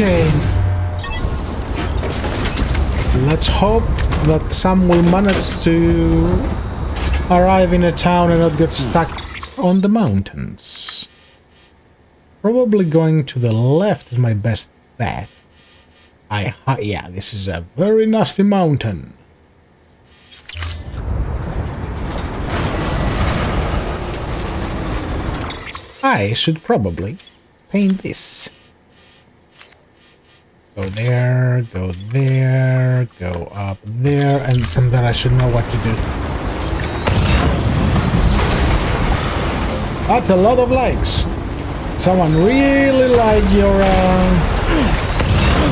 Okay. Let's hope that some will manage to arrive in a town and not get stuck on the mountains. Probably going to the left is my best bet. Yeah, this is a very nasty mountain. I should probably paint this. Go there, go there, go up there, and then I should know what to do. That's a lot of likes. Someone really liked your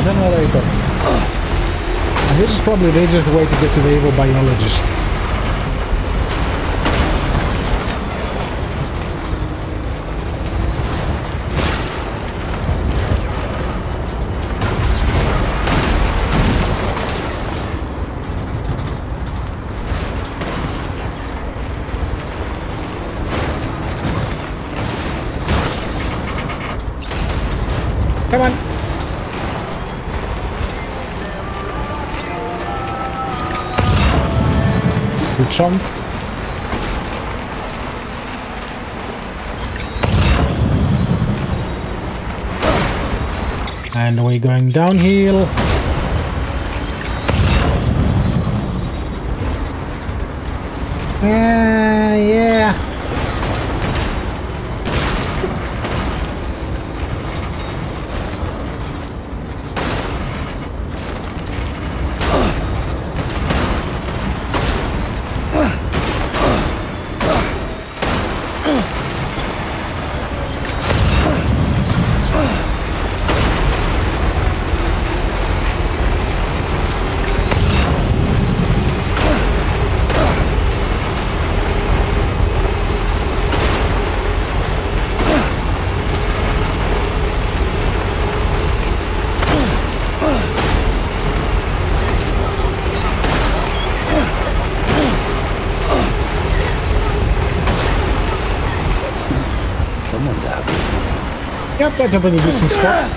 generator. And this is probably the easiest way to get to the evil biologist. Come on. Good chunk. And we're going downhill. Yeah. Yep, that's a pretty decent spot.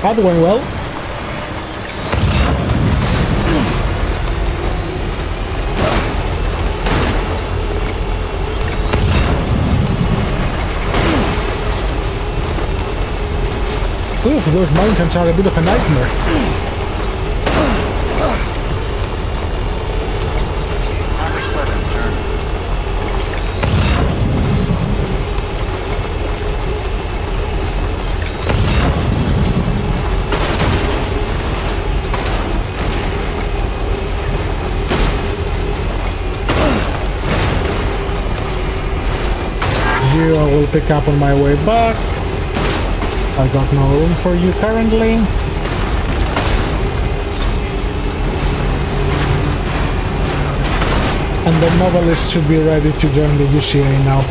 That went well. Oof, those mountains are a bit of a nightmare. You will pick up on my way back. I got no room for you currently. And the novelist should be ready to join the UCA now.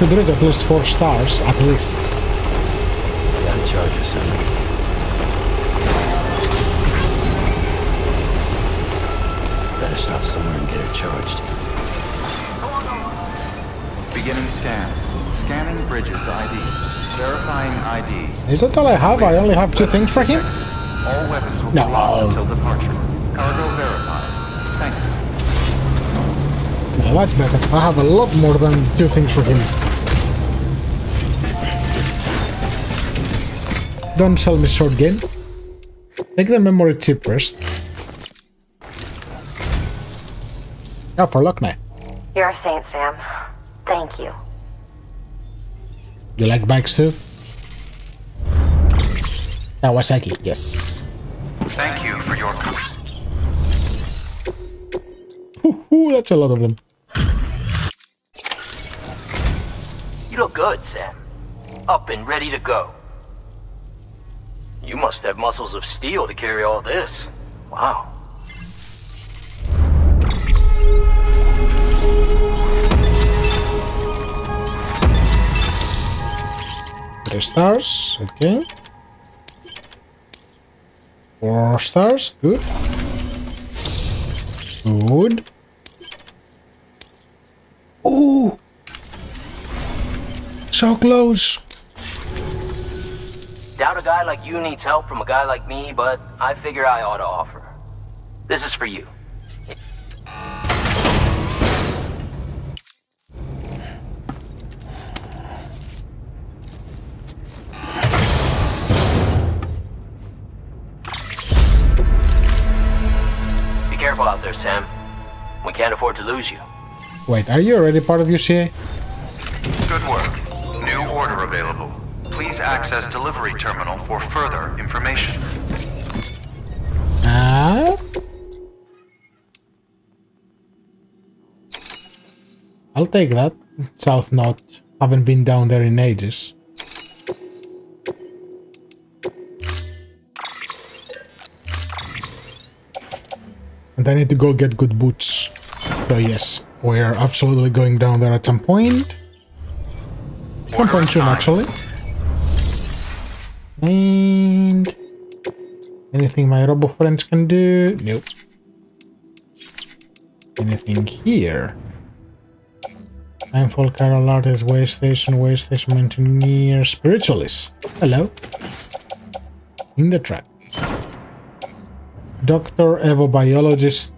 Could reach at least 4 stars, at least. That charges him. Stop somewhere and get her charged. Beginning scan. Scanning Bridges ID. Verifying ID. Is that all I have? I only have 2 things for him? All weapons will be locked until departure. Cargo verified. Thank you. Well, that's better. I have a lot more than 2 things for him. Don't sell me short game. Take the memory chip first. Oh, for luck now. You're a saint, Sam. Thank you. You like bikes too? Kawasaki, yes. Thank you for your That's a lot of them. You look good, Sam. Up and ready to go. You must have muscles of steel to carry all this. Wow. Three stars, okay. 4 stars, good. Good. Oh! So close! Doubt a guy like you needs help from a guy like me, but I figure I ought to offer. This is for you. Be careful out there, Sam. We can't afford to lose you. Wait, are you already part of UCA? Good work. New order available. Please access delivery terminal for further information. I'll take that. South Knot. Haven't been down there in ages. And I need to go get good boots. So yes, we're absolutely going down there at some point. 1.2 actually. And anything my robo friends can do? Nope. Anything here? Timefall, Carol Artist, Waystation, Mountaineer, Spiritualist. Hello. In the trap. Doctor, Evo Biologist.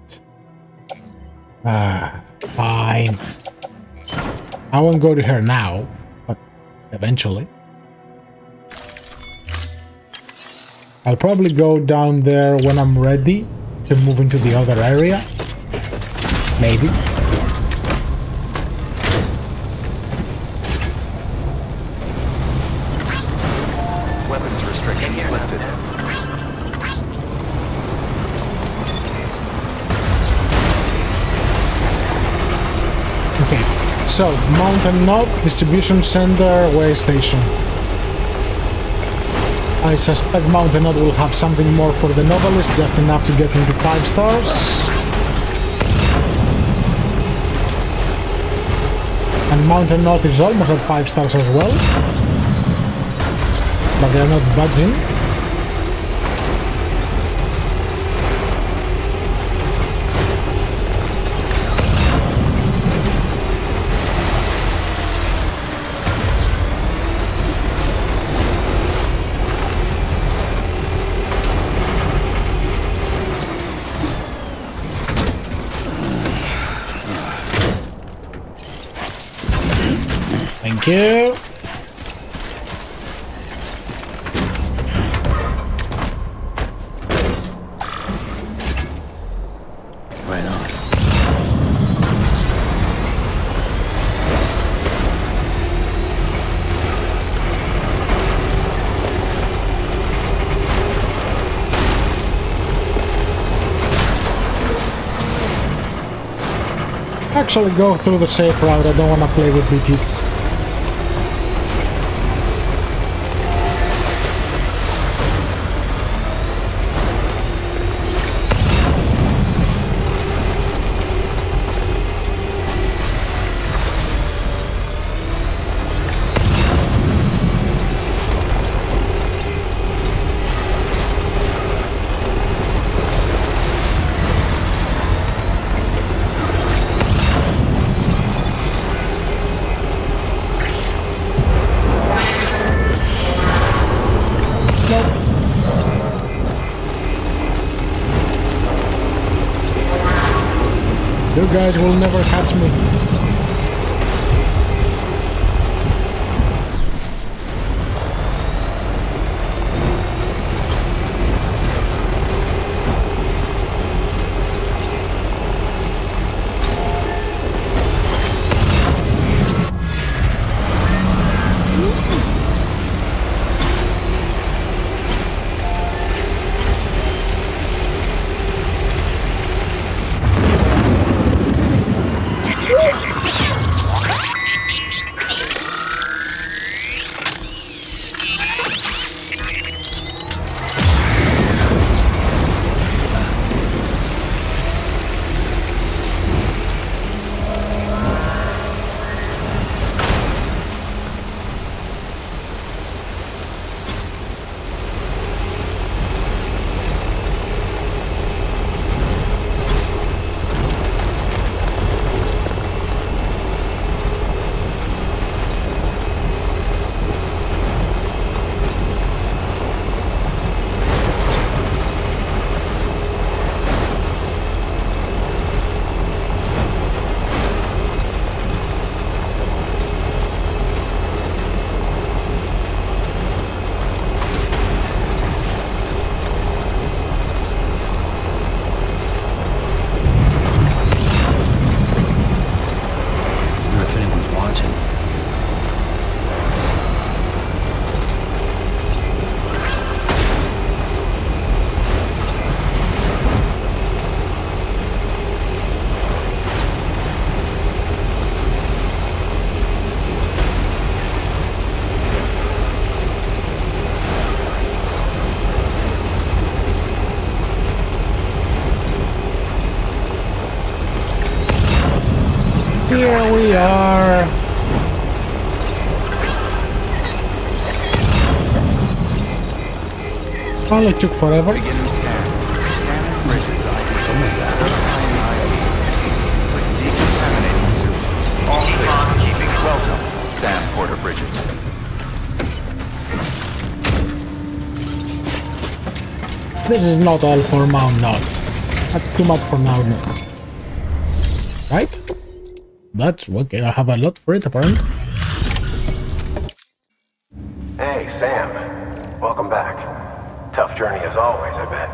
Ah, fine. I won't go to her now, but eventually. I'll probably go down there when I'm ready to move into the other area. Maybe. Weapons restrictions lifted. Okay, so Mountain Knot, Distribution Center, Waystation. I suspect Mountain Knot will have something more for the novelist, just enough to get him to 5 stars. And Mountain Knot is almost at 5 stars as well. But they are not budging. Yeah. Right on. Actually go through the safe route, I don't want to play with BTs. You guys will never catch me. mountain. Here we are. Well, it took forever. Welcome, Sam Porter Bridges. This is not all for now, no. That's too much for now, no. Right? That's okay. I have a lot for it, apparently. Hey, Sam. Welcome back. Tough journey as always, I bet.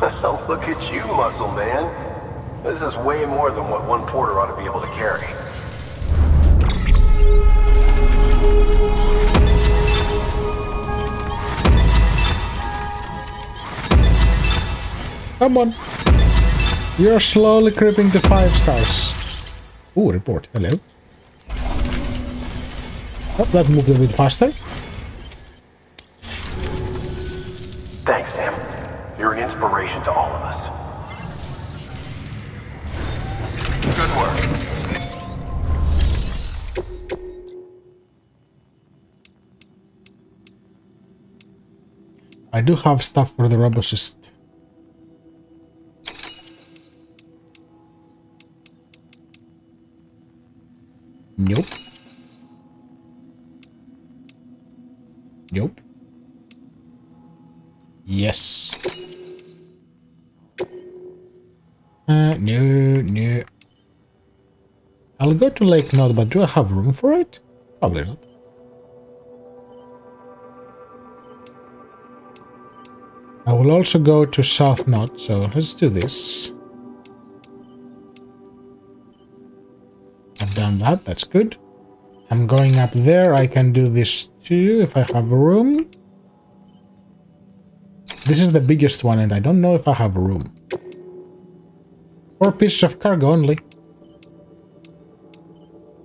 Well, look at you, muscle man. This is way more than what one porter ought to be able to carry. Come on. You're slowly creeping to 5 stars. Ooh, report. Hello. Oh, that moved a bit faster. Thanks, Sam. You're an inspiration to all of us. Good work. I do have stuff for the Robocyst. Nope. Nope. Yes. No. I'll go to Lake Nod, but do I have room for it? Probably not. I will also go to South Nod, so let's do this. I've done that, that's good. I'm going up there, I can do this too, if I have room. This is the biggest one, and I don't know if I have room. 4 pieces of cargo only.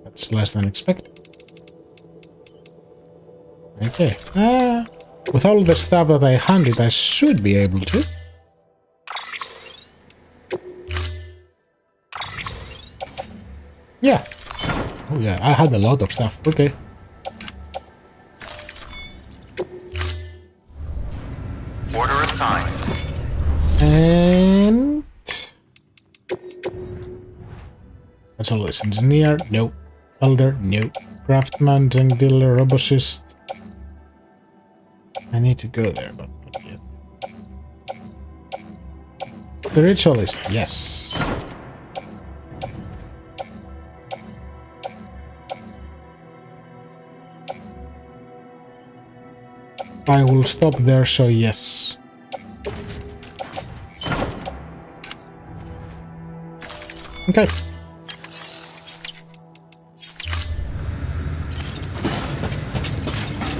That's less than expected. Okay. With all the stuff that I handed, I should be able to. Yeah. Oh yeah, I had a lot of stuff. Okay. Order assigned. And that's all this. Engineer, no. Elder, no. Craftsman, junk dealer, Robocyst. I need to go there, but not yet. The Ritualist, yes. I will stop there, so yes. Okay.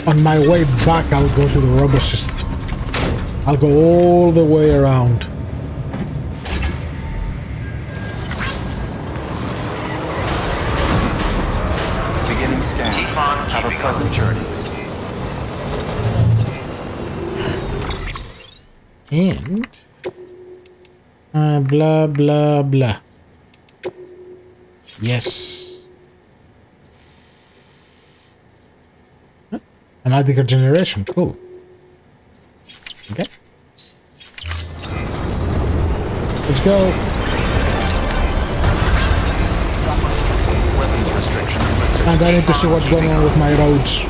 On my way back, I'll go to the Robocyst. I'll go all the way around. Beginning scan. Have a pleasant journey. And blah blah blah. Yes. Huh? An Adiker generation, cool. Okay. Let's go. And I need to see what's going on with my roads.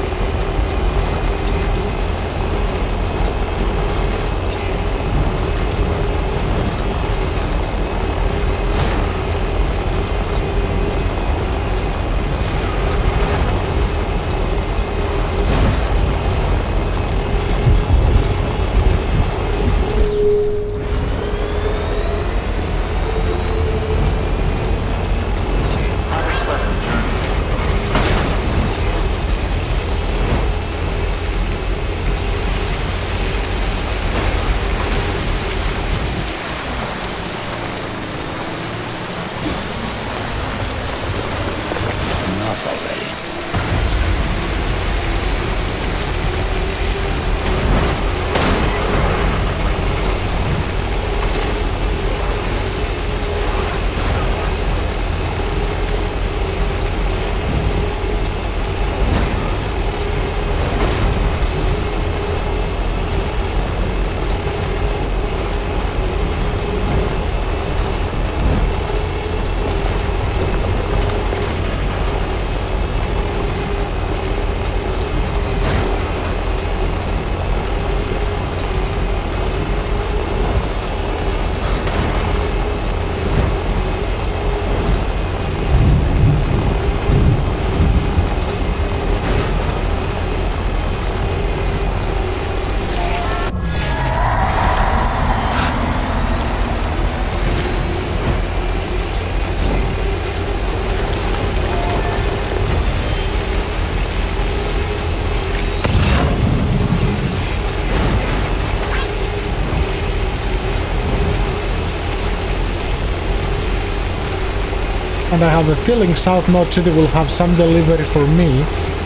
and I have a feeling South Knot City will have some delivery for me,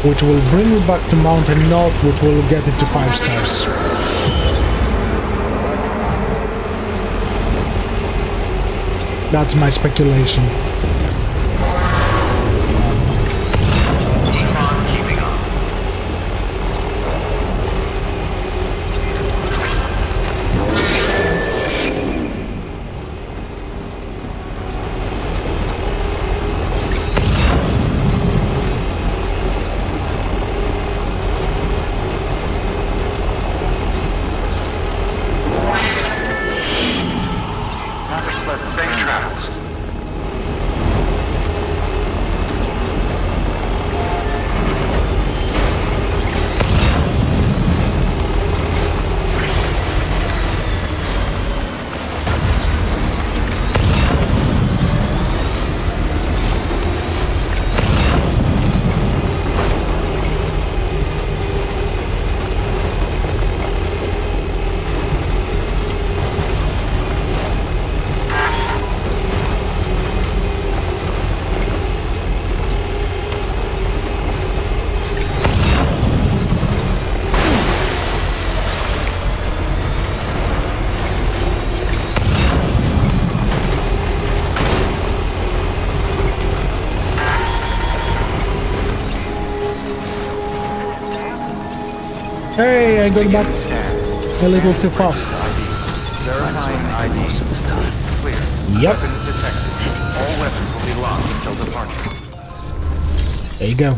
which will bring me back to Mountain Knot, which will get it to 5 stars. That's my speculation. Hey, I got back a little too fast. Yep. There you go.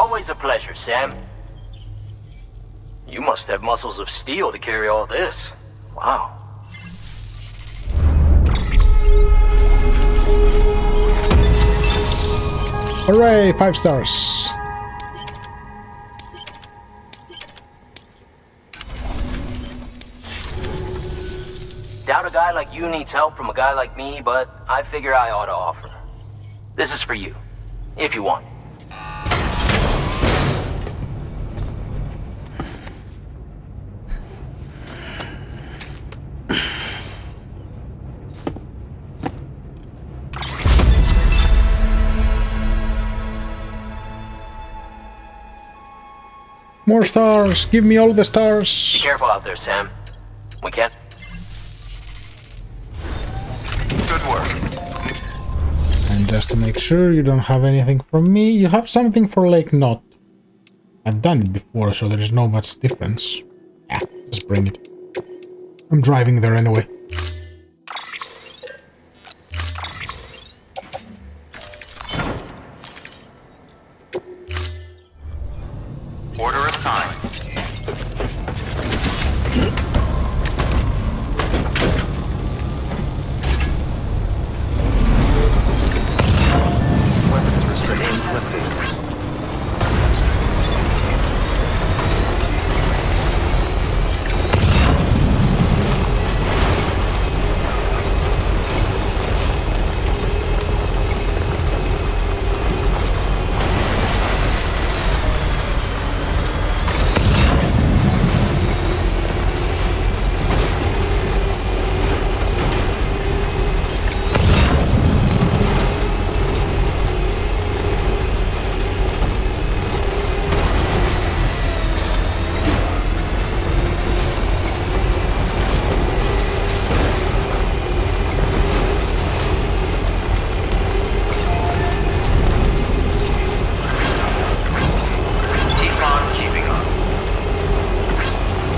Always a pleasure, Sam. You must have muscles of steel to carry all this. Wow. Hooray, 5 stars. Doubt a guy like you needs help from a guy like me, but I figure I ought to offer. This is for you, if you want. More stars! Give me all the stars! Be careful out there, Sam. We can't. Good work. And just to make sure you don't have anything from me, you have something for Lake Knot. I've done it before, so there's no much difference. Ah, just bring it. I'm driving there anyway.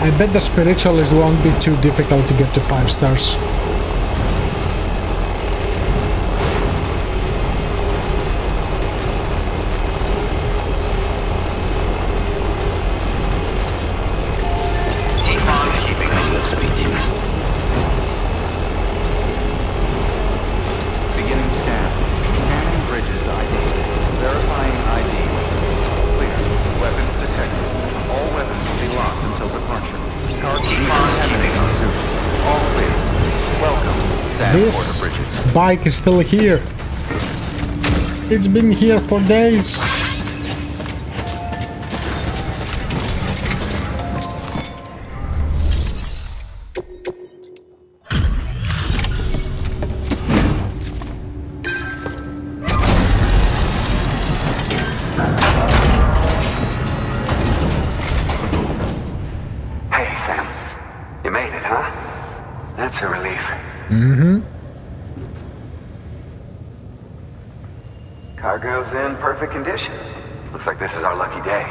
I bet the spiritualist won't be too difficult to get to 5 stars. This bike is still here. It's been here for days. That's a relief. Mm-hmm. Cargo's in perfect condition. Looks like this is our lucky day.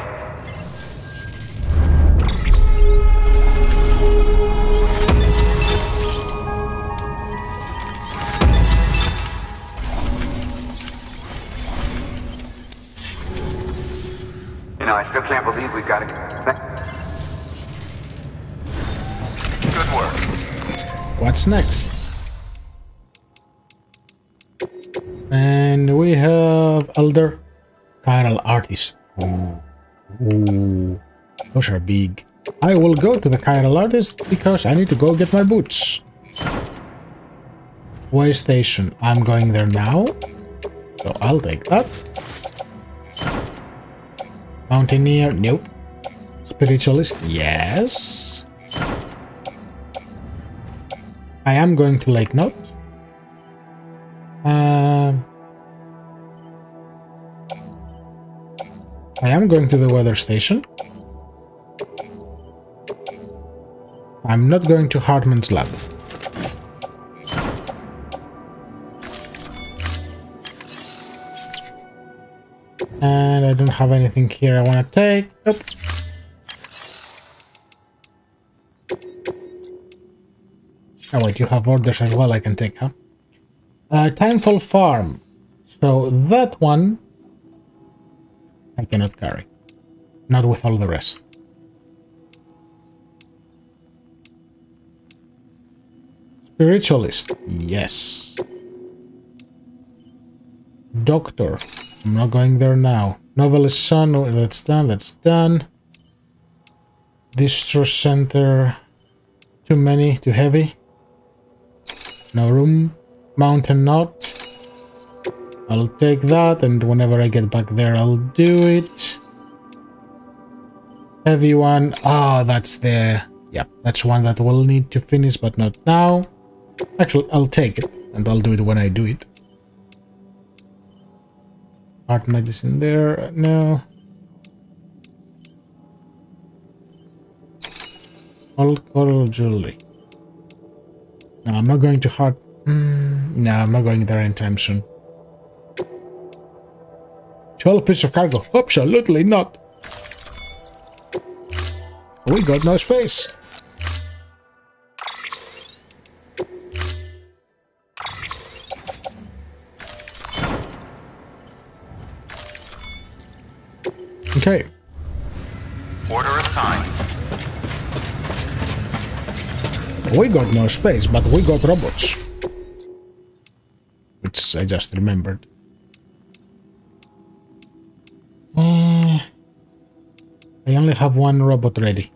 You know, I still can't believe we've got to... Good work. What's next? And we have Elder Chiral Artist. Ooh. Those are big. I will go to the Chiral Artist because I need to go get my boots. Way station. I'm going there now. So I'll take that. Mountaineer, nope. Spiritualist, yes. I am going to Lake Note. I am going to the weather station. I'm not going to Hartman's lab. And I don't have anything here I want to take. Nope. Oh wait, you have orders as well I can take, huh? Timefall Farm. So that one I cannot carry. Not with all the rest. Spiritualist. Yes. Doctor. I'm not going there now. Novelist Son, that's done, Distro Center, too many, too heavy. No room. Mountain Knot. I'll take that, and whenever I get back there, I'll do it. Heavy one. Ah, that's the... Yeah, that's one that we'll need to finish, but not now. Actually, I'll take it, and I'll do it when I do it. Art medicine there, no. Old coral jewelry. No, I'm not going to hard. No, I'm not going there anytime soon. 12 piece of cargo. Absolutely not. We got no space. Okay. Order assigned. We got no space, but we got robots. Which I just remembered. I only have one robot ready.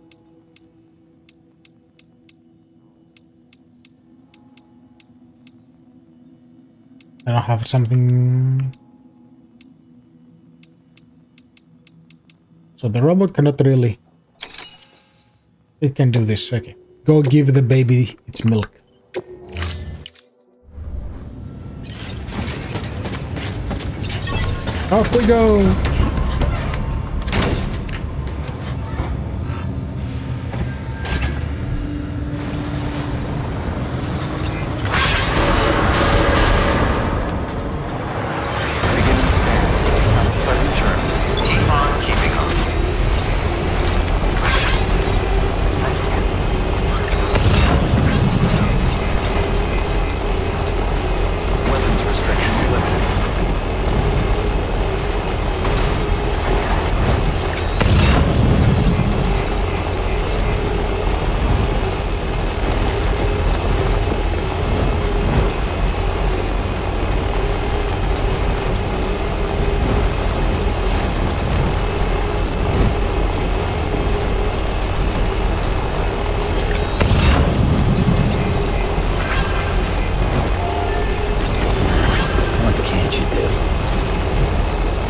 I don't have something... So the robot cannot really... It can do this, okay. Go give the baby its milk. Off we go!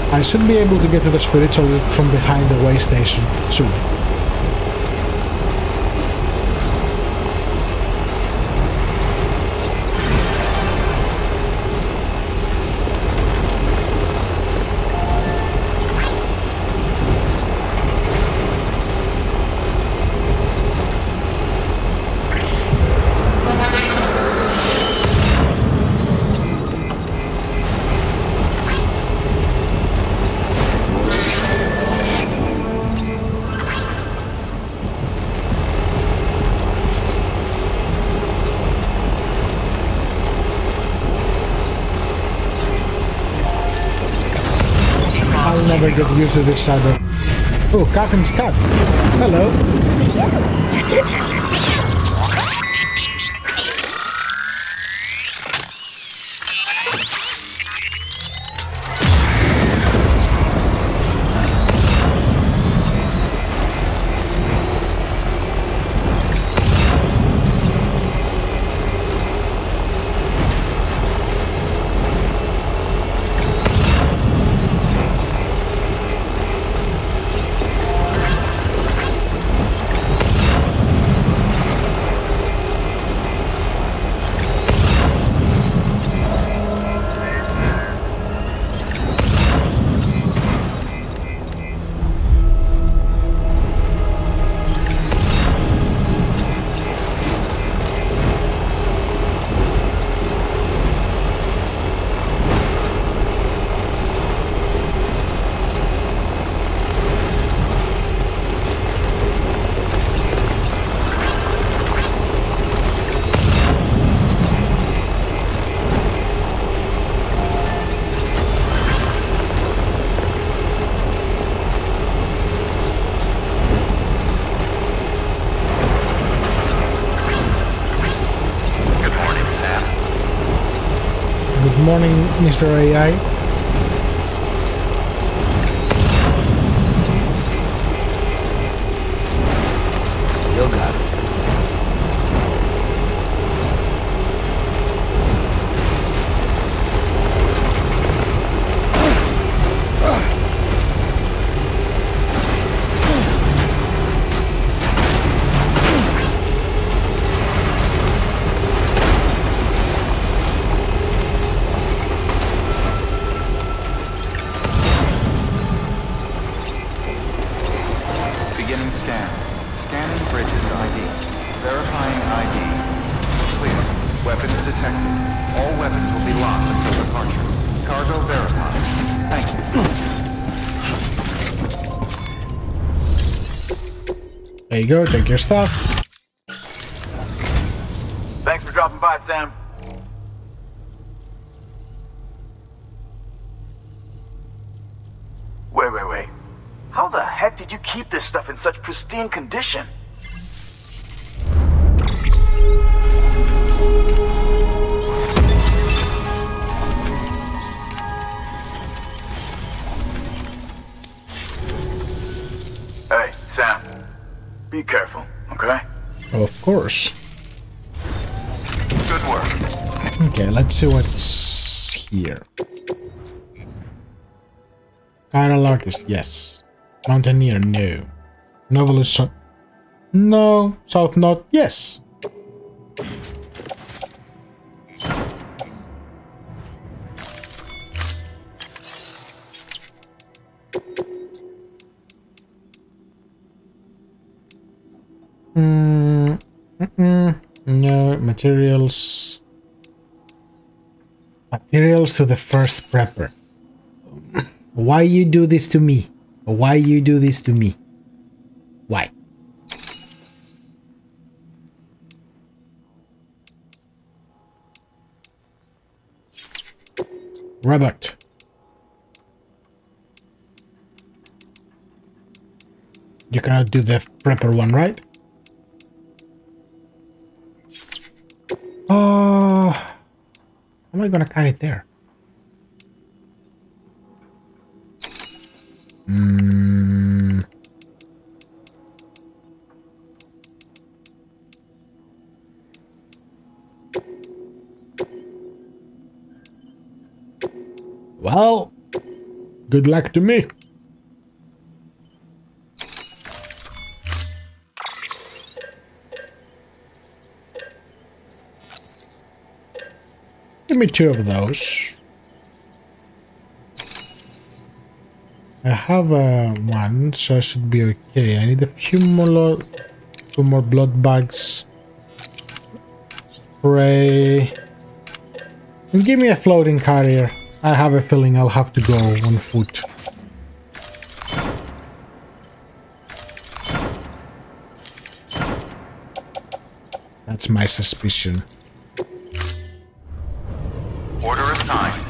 I should be able to get to the spiritual from behind the way station soon. never get used to this shadow. Oh, Catherine's cat. Hello. Morning, Mr. AI. Still got it. There you go, take your stuff. Thanks for dropping by, Sam. Wait. How the heck did you keep this stuff in such pristine condition? Hey, Sam. Be careful, okay? Of course. Good work. Okay, let's see what's here. Chiral Artist, yes. Mountaineer, no. Novelist, no. South Knot, yes. No, materials. Materials to the first prepper. Why you do this to me? Why you do this to me? Why? Robert. You cannot do the prepper one, right? Oh, how am I gonna carry it there? Well, good luck to me. Give me two of those. I have one, so I should be okay. I need a few more, two more blood bags. Spray. And give me a floating carrier. I have a feeling I'll have to go on foot. That's my suspicion. Order assigned.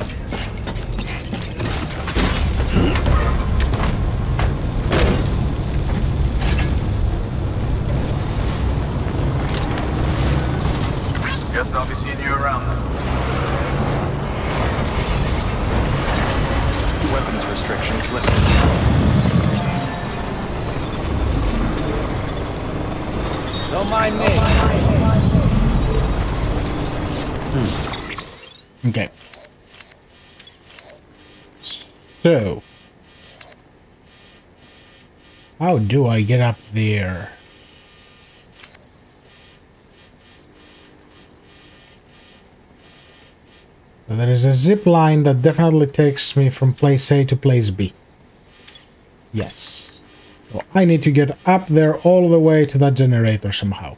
I'll be seeing you around. Weapons restrictions lifted. Don't mind me. Okay. So, how do I get up there? There is a zip line that definitely takes me from place A to place B. Yes. Well, I need to get up there all the way to that generator somehow.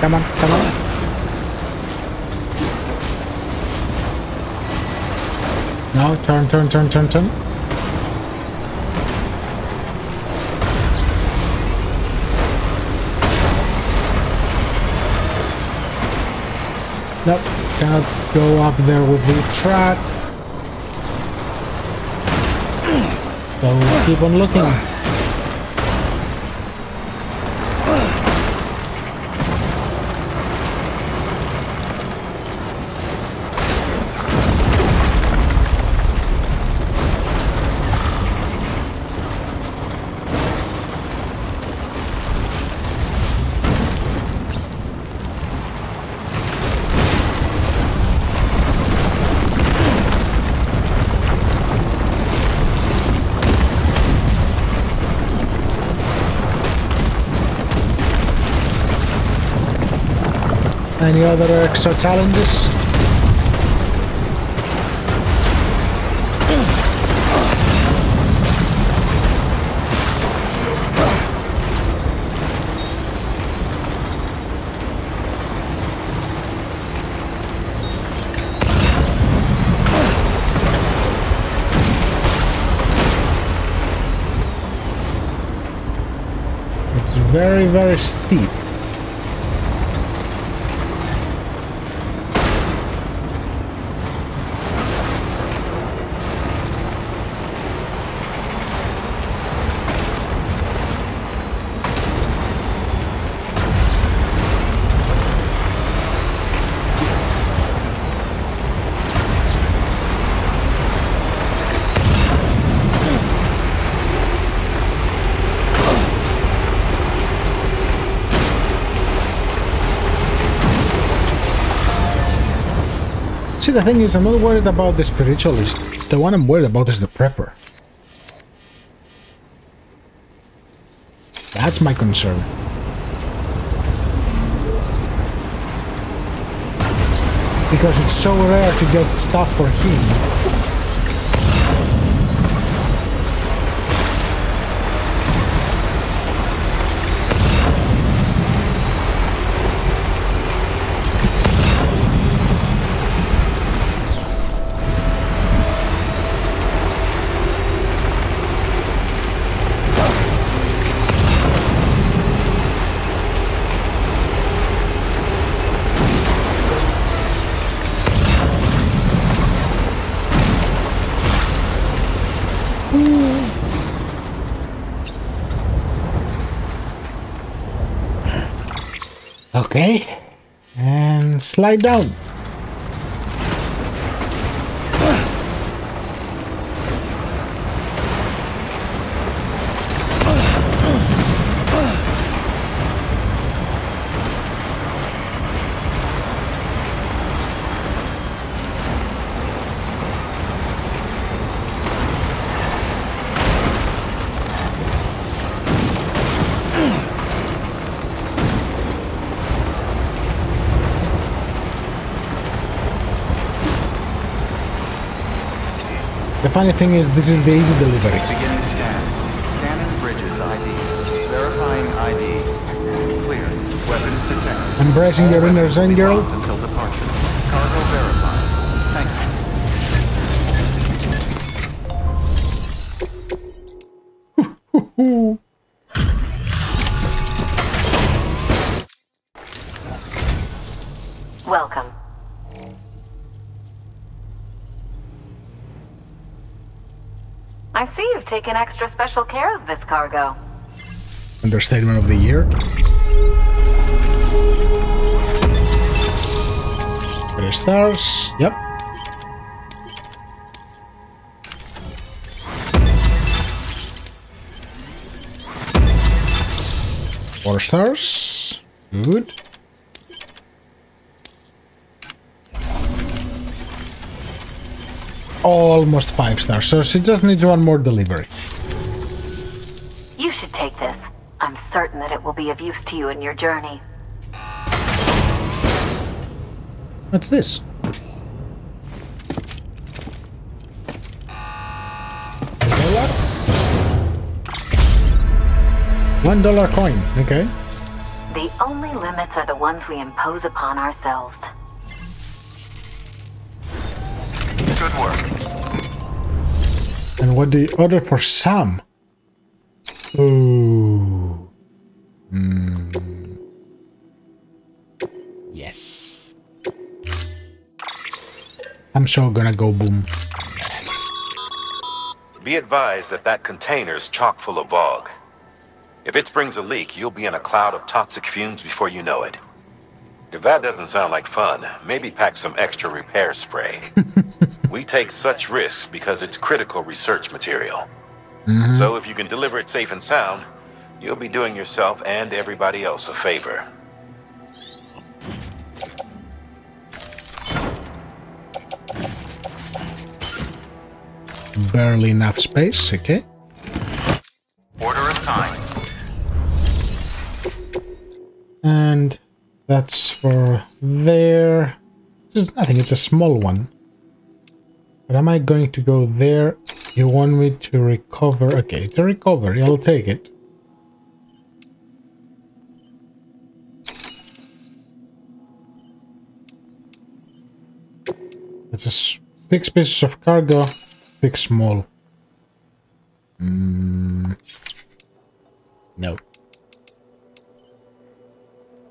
Come on, come on. No, turn. Nope, cannot go up there with the trap. So we'll keep on looking. Any other extra challenges? It's very, very steep. See, the thing is, I'm not worried about the spiritualist. The one I'm worried about is the prepper. That's my concern. Because it's so rare to get stuff for him. Okay, and slide down. The funny thing is, this is the easy delivery. Begin scan. Scanning bridges ID. Verifying ID. Clear. Weapons detected. Embracing all your inner Zen girl. Until departure. Cargo verified. Thank you. Welcome. I see you've taken extra special care of this cargo. Understatement of the year. Three stars. Yep. Four stars. Good. Almost 5 stars, so she just needs one more delivery. You should take this. I'm certain that it will be of use to you in your journey. What's this? $1? $1 coin, okay. The only limits are the ones we impose upon ourselves. Good work. And what do you order for Sam? Ooh. Mm. Yes. I'm so gonna go boom. Be advised that that container's chock full of Vogue. If it springs a leak, you'll be in a cloud of toxic fumes before you know it. If that doesn't sound like fun, maybe pack some extra repair spray. We take such risks because it's critical research material. Mm-hmm. So if you can deliver it safe and sound, you'll be doing yourself and everybody else a favor. Barely enough space, okay. Order assigned. And that's for there. I think it's a small one. But am I going to go there? You want me to recover? Okay, it's a recovery. I'll take it. It's a 6 pieces of cargo, 6 small. No.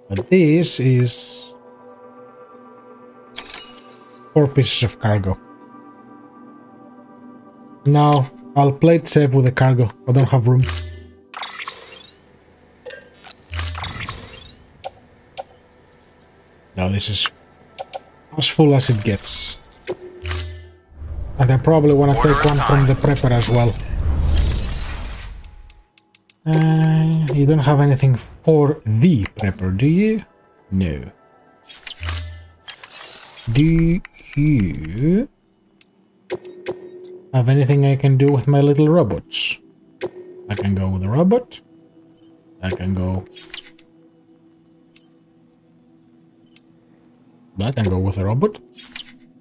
But this is 4 pieces of cargo. No, I'll play it safe with the cargo. I don't have room. No, this is as full as it gets. And I probably want to take one from the prepper as well. You don't have anything for the prepper, do you? No. Do you have anything I can do with my little robots? I can go with a robot. I can go... I can go with a robot.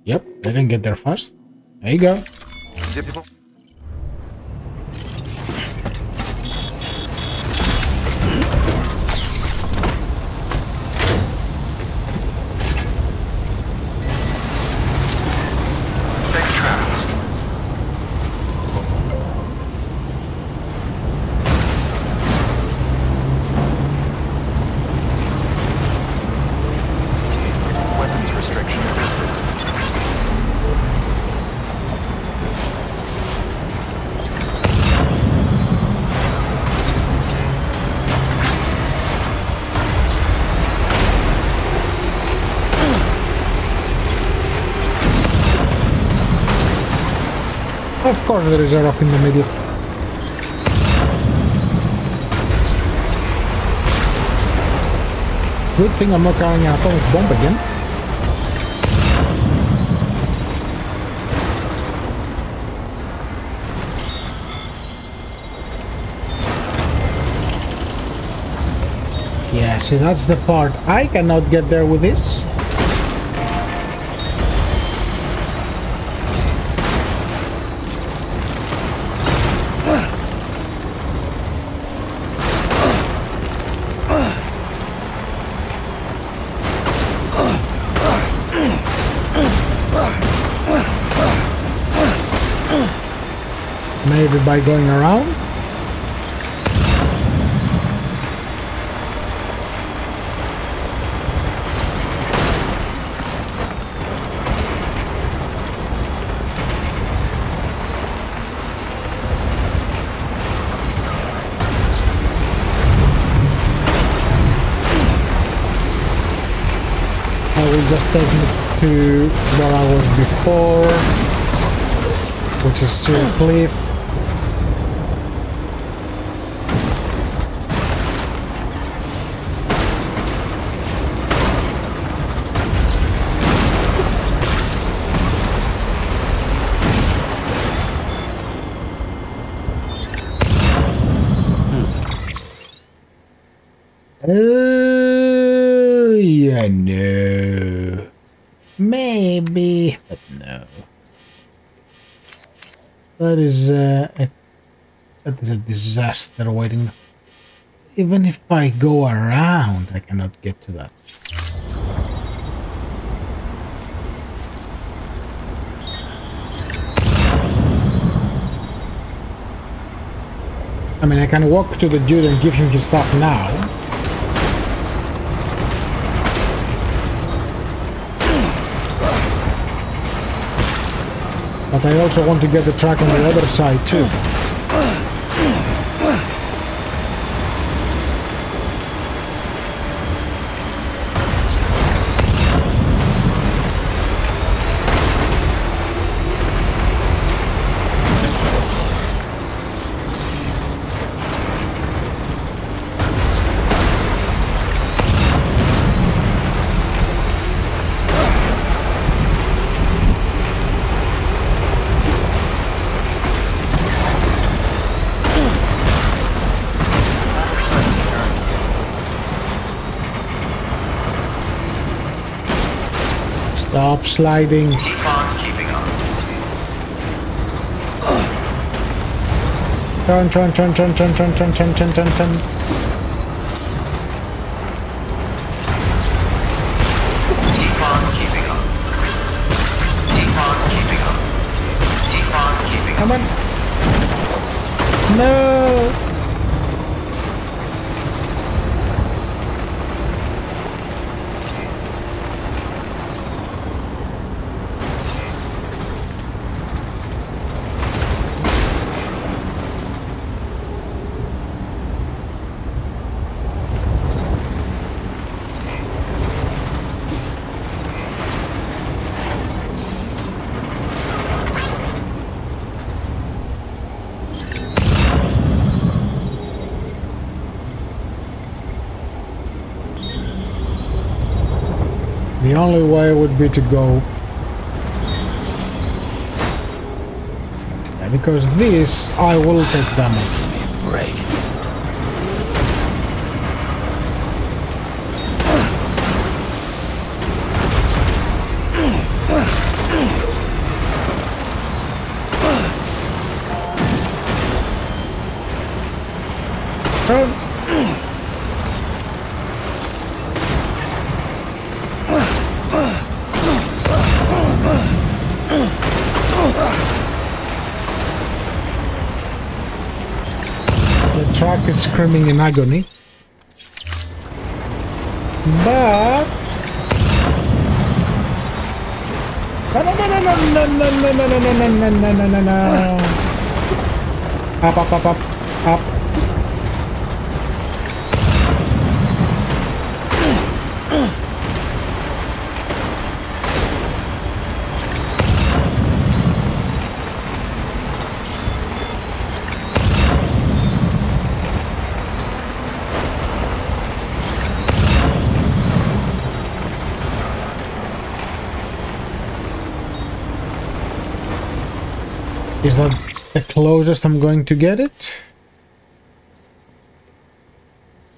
Yep, I can get there fast. There you go. Of course there is a rock in the middle. Good thing I'm not carrying an atomic bomb again. Yeah, see, that's the part. I cannot get there with this. Maybe by going around. I will just take me to where I was before, which is Seal Cliff. Yeah, no. Maybe, but no. That is a disaster waiting. Even if I go around, I cannot get to that. I mean, I can walk to the dude and give him his stuff now. But I also want to get the track on the other side too. Stop sliding. Keep on keeping on. Turn. Keep on keeping on. Keep on keeping on. Keep on keeping on. Come on. No. The only way would be to go, yeah, because this I will take damage. Break. The truck is screaming in agony, but no. Up. Is that the closest I'm going to get it?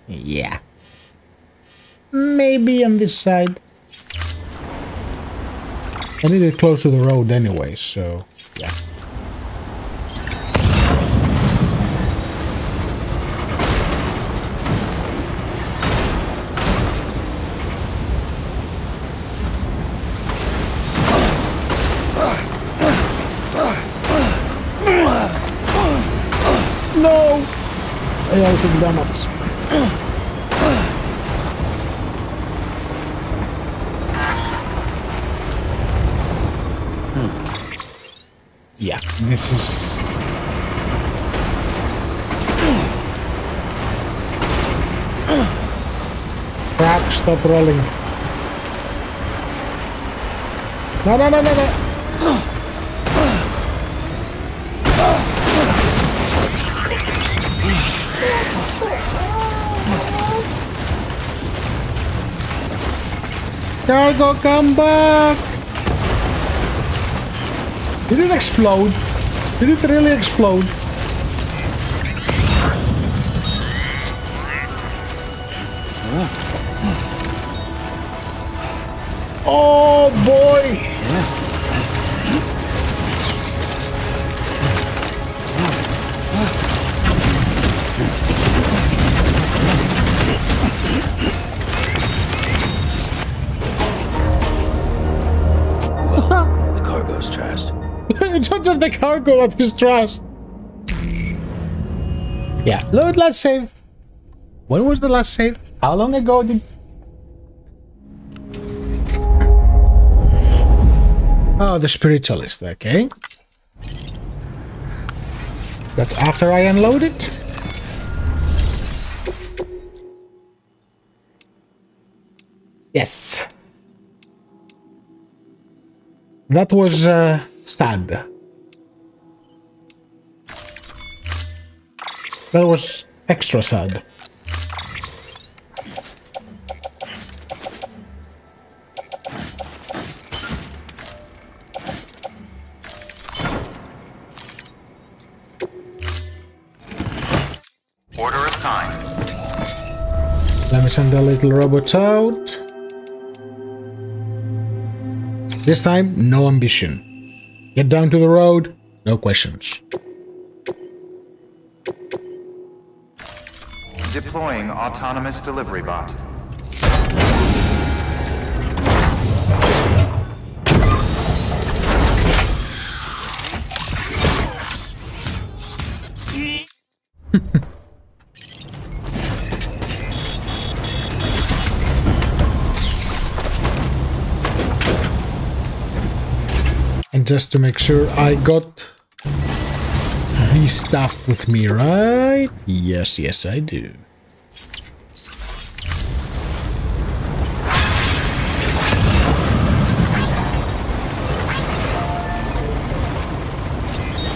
Yeah. Maybe on this side. I need it close to the road anyway, so yeah. No! I all took damage. Yeah, this is... Crap, stop rolling. No, no, no, no, no! Cargo, come back! Did it explode? Did it really explode? Oh boy! Well, the cargo's trashed. It's not just the cargo that is trashed. Yeah. Load last save. When was the last save? How long ago did... Oh, the spiritualist. Okay. That's after I unload it. Yes. That was... sad. That was extra sad. Order assigned. Let me send the little robots out. This time, no ambition. Get down to the road, no questions. Deploying autonomous delivery bot. Just to make sure I got this stuff with me, right? Yes, yes, I do.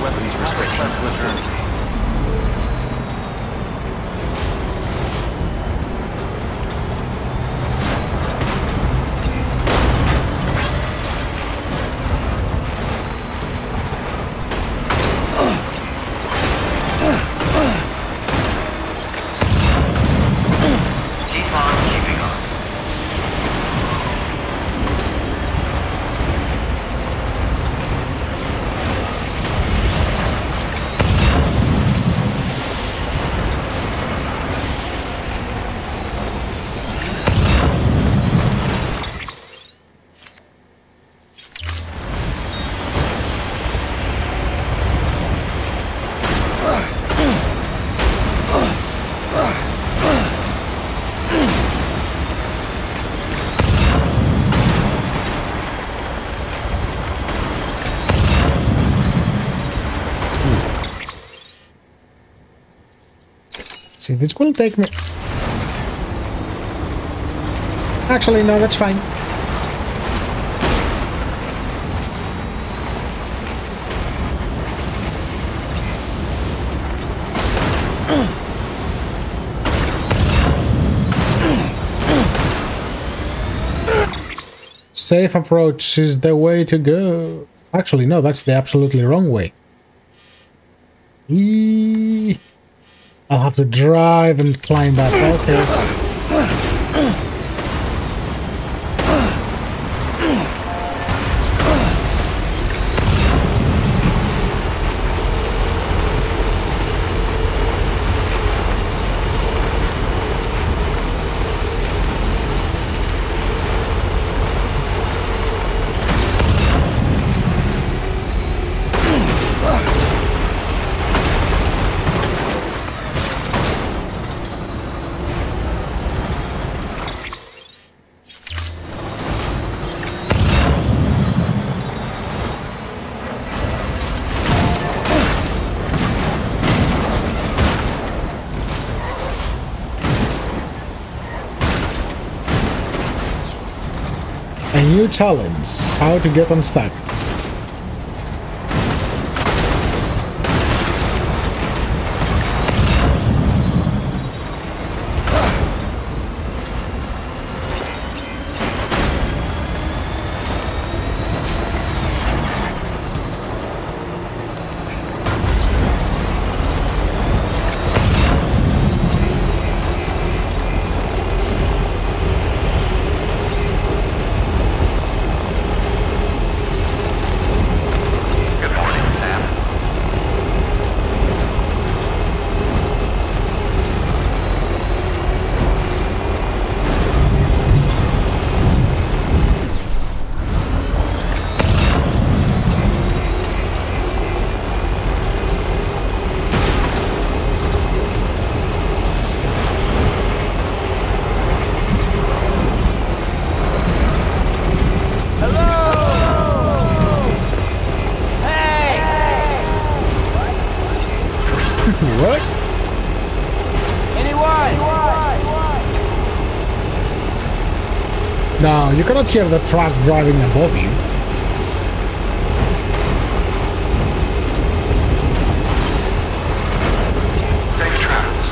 Weapons restrictions returned. See, this will take me... Actually, no, that's fine. Safe approach is the way to go. Actually, no, that's the absolutely wrong way. Eee. I'll have to drive and climb back. Okay. New challenge, how to get unstuck. You cannot hear the truck driving above you. Safe travels.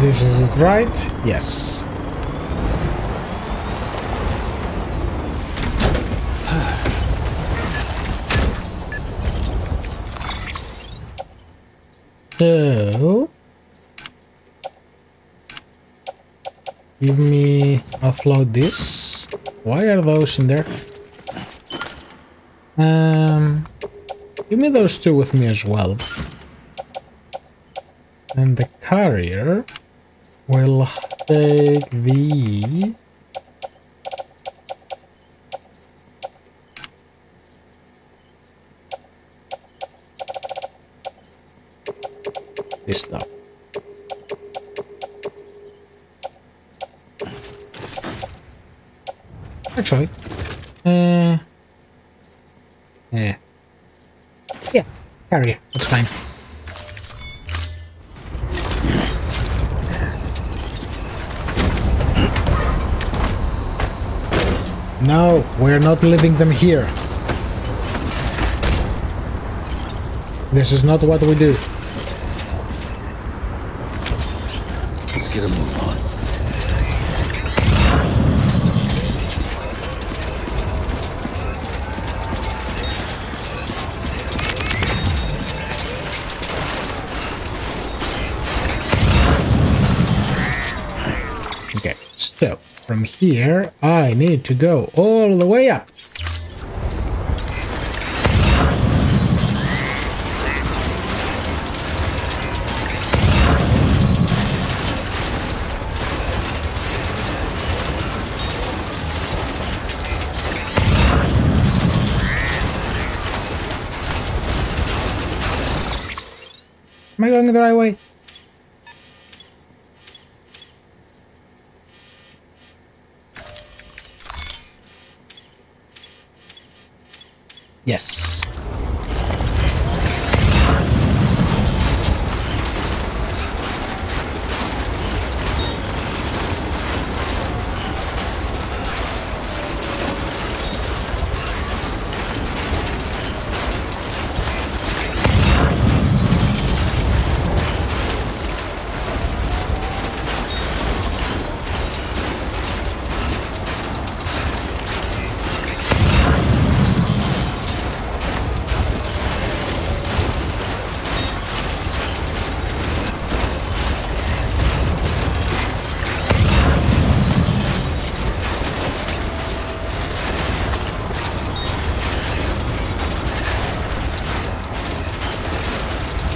This is it, right? Yes. So, give me offload this. Why are those in there? Give me those two with me as well. And the carrier. We'll take the this stuff. Actually, yeah, carrier. That's fine. No, we're not leaving them here. This is not what we do. Let's get a move on. Okay, so from here, I need to go all the way up. Am I going the right way? Yes.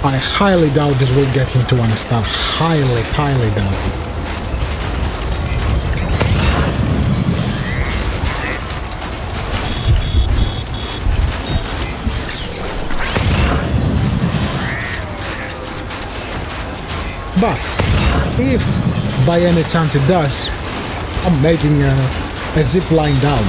I highly doubt this will get him to 1 star. Highly, highly doubt it. But if by any chance it does, I'm making a zip line down.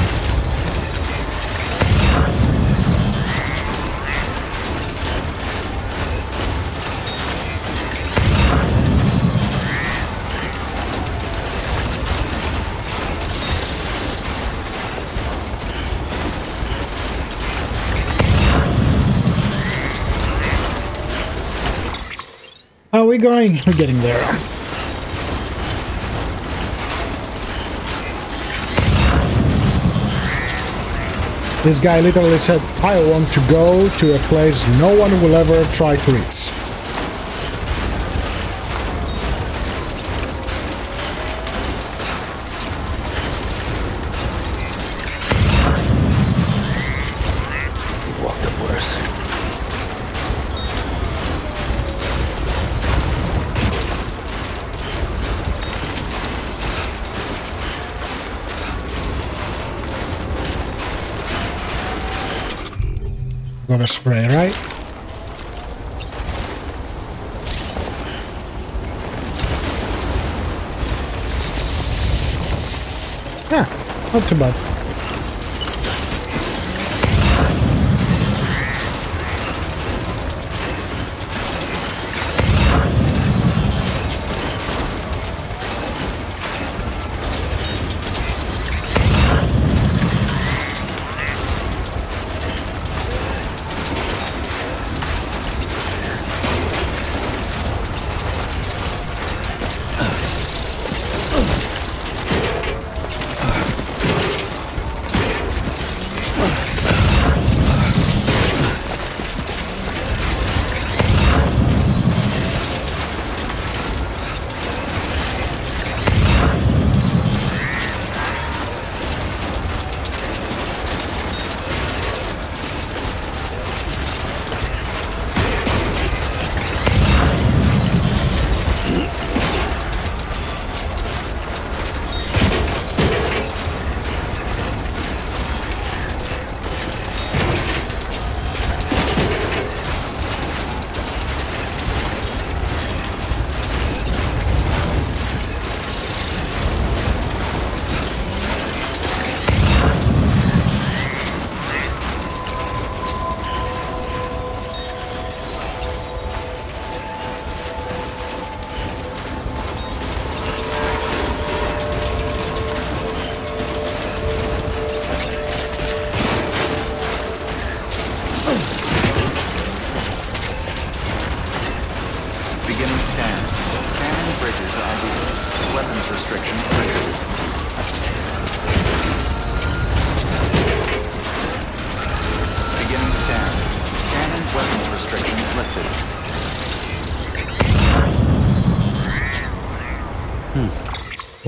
How are we going? We're getting there. This guy literally said, I want to go to a place no one will ever try to reach. Gonna spray, right? Yeah, not too bad.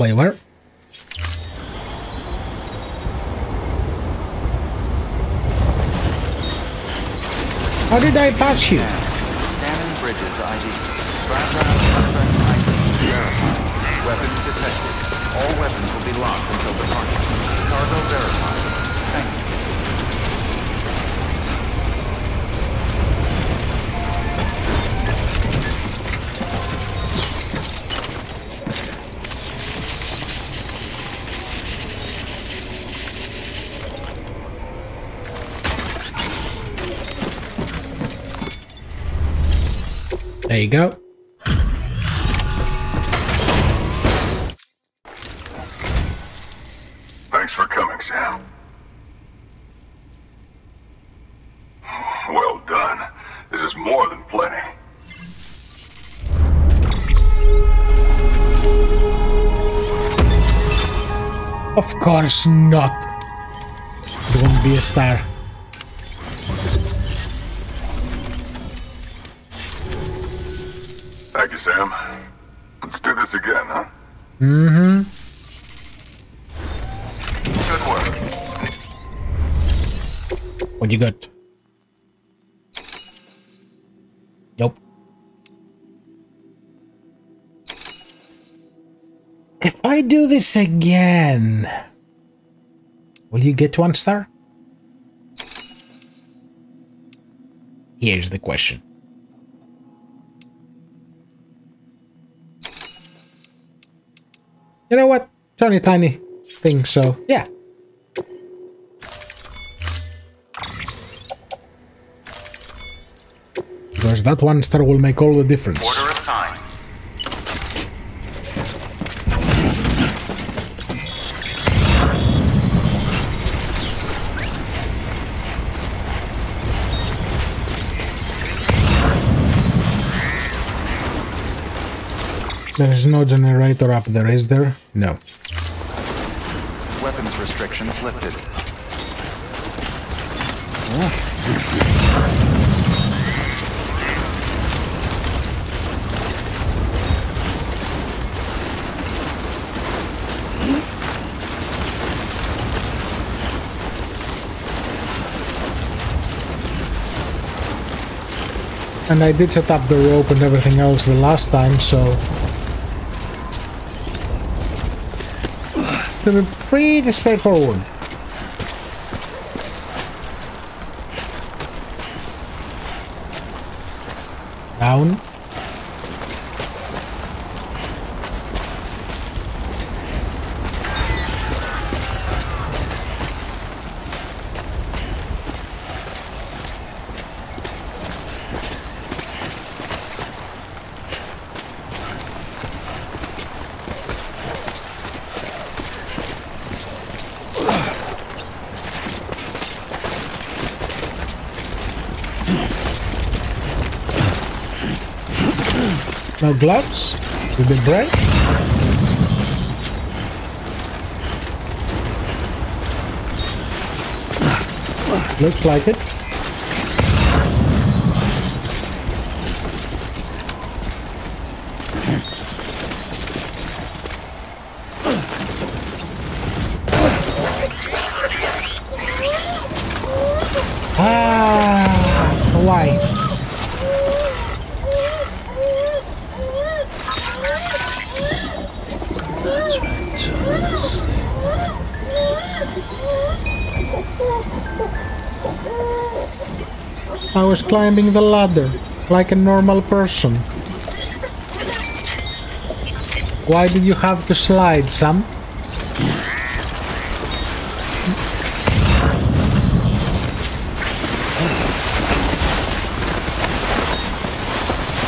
Flavor. How did I pass you? Scanning bridges ID. Background ID. Weapons detected. All weapons will be locked until departure. Cargo verified. Thank you. There you go. Thanks for coming, Sam. Well done. This is more than plenty. Of course not. Don't be a star. Thank you, Sam. Let's do this again, huh? Mm-hmm. Good work. What you got? Nope. If I do this again, will you get 1 star? Here's the question. You know what? It's only a tiny thing, so yeah. Because that 1 star will make all the difference. Order assigned. There is no generator up there, is there? No. Weapons restrictions lifted. And I did set up the rope and everything else the last time, so... it's gonna be pretty straightforward. Down. No gloves, a bit bright. Looks like it. Why? I was climbing the ladder like a normal person. Why did you have to slide, Sam?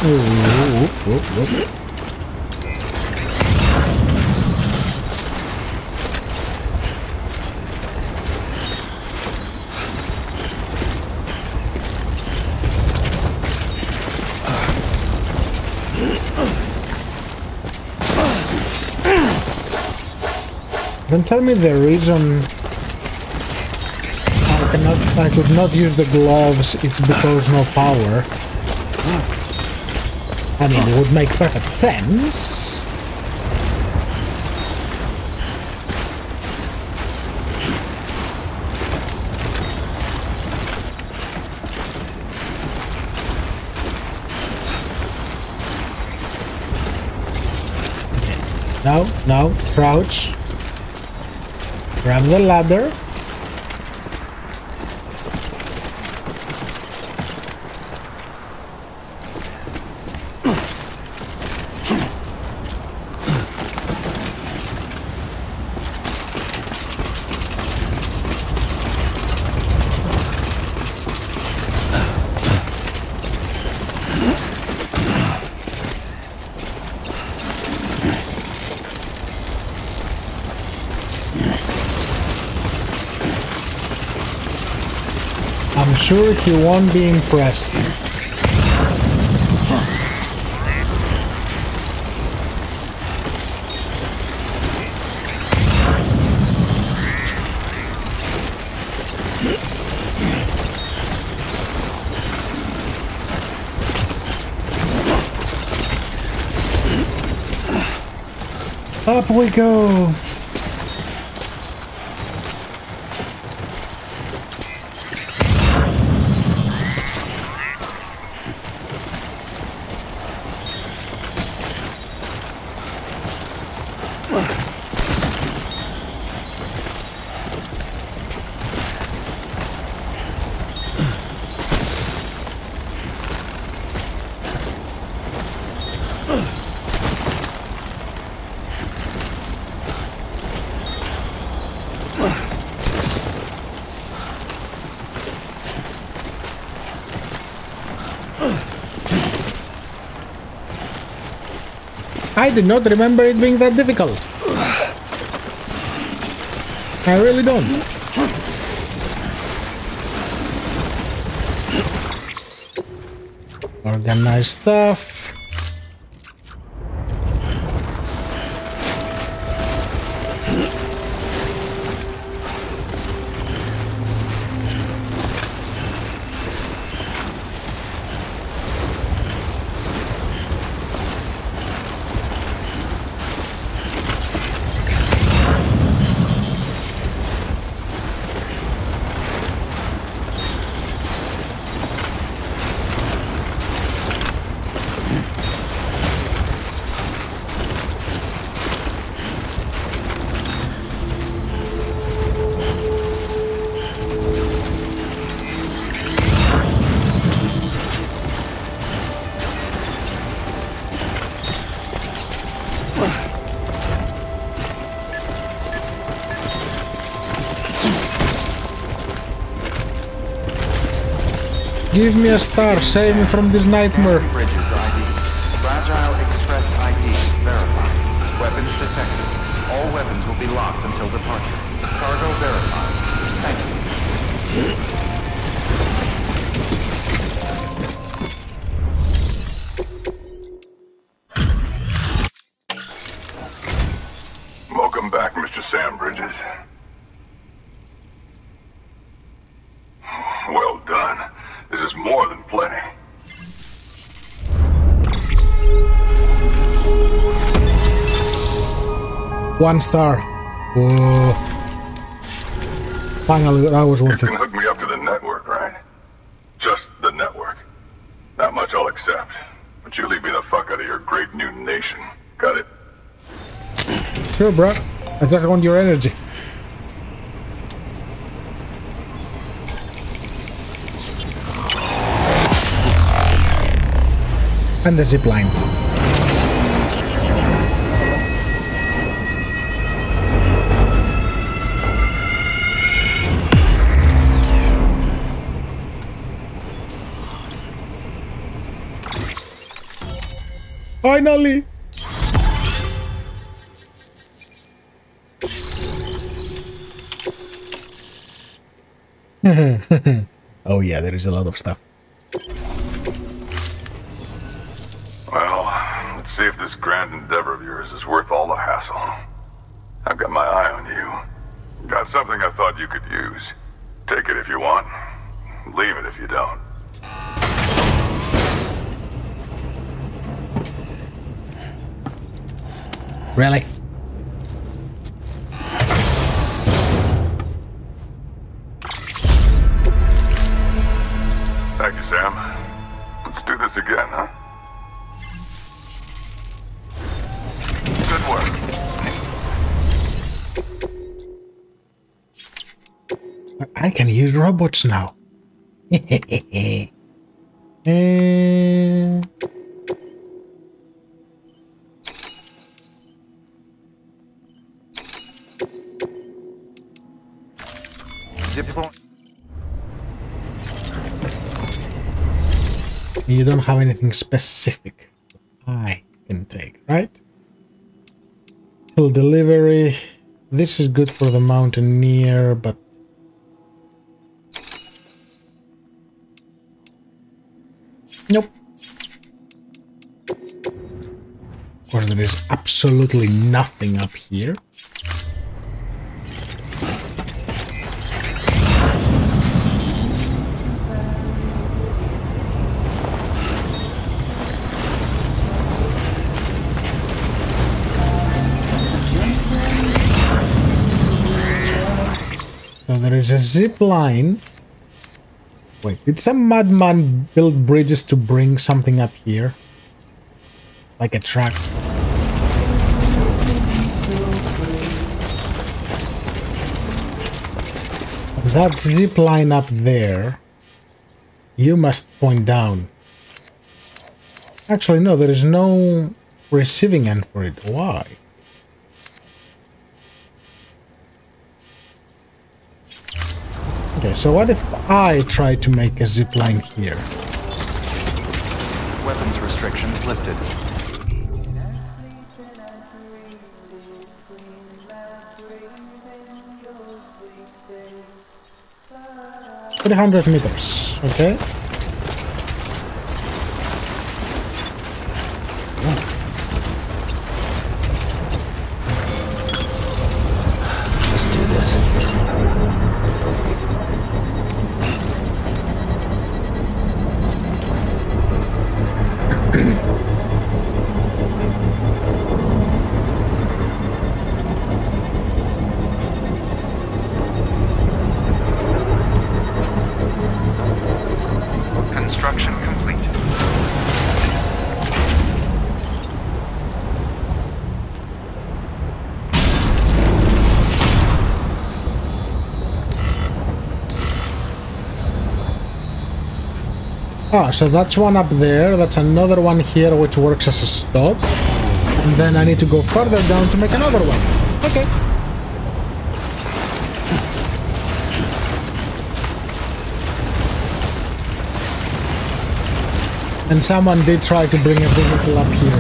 Ooh, whoop, whoop. Don't tell me the reason I could not use the gloves, it's because no power. I mean, it would make perfect sense. No, no, crouch. Grab the ladder. sure he won't be impressed. Up we go! I did not remember it being that difficult. I really don't. Organize stuff. Give me a star, save me from this nightmare. Bridges ID. Fragile Express ID verified. Weapons detected. All weapons will be locked until departure. Cargo verified. Thank you. Welcome back, Mr. Sam Bridges. Well done. This is more than plenty. One star. Whoa. Finally, that was worth it. You can hook me up to the network, right? Just the network. Not much I'll accept. But you leave me the fuck out of your great new nation. Got it? Sure, bro. I just want your energy. And the zipline. Finally! Oh yeah, there is a lot of stuff. See if this grand endeavor of yours is worth all the hassle. I've got my eye on you. Got something I thought you could use. Take it if you want. Leave it if you don't. Really? Thank you, Sam. Let's do this again, huh? Good work. I can use robots now. You don't have anything specific I can take, right? Still delivery. This is good for the mountaineer, but Nope. Of course, there is absolutely nothing up here. There is a zip line. Wait, did some madman build bridges to bring something up here? Like a track. That zip line up there, you must point down. Actually, no, there is no receiving end for it. Why? Okay, so what if I try to make a zipline here? Weapons restrictions lifted. $300 meters, okay. Oh, so that's one up there, that's another one here which works as a stop. And then I need to go further down to make another one. Okay. And someone did try to bring a vehicle up here.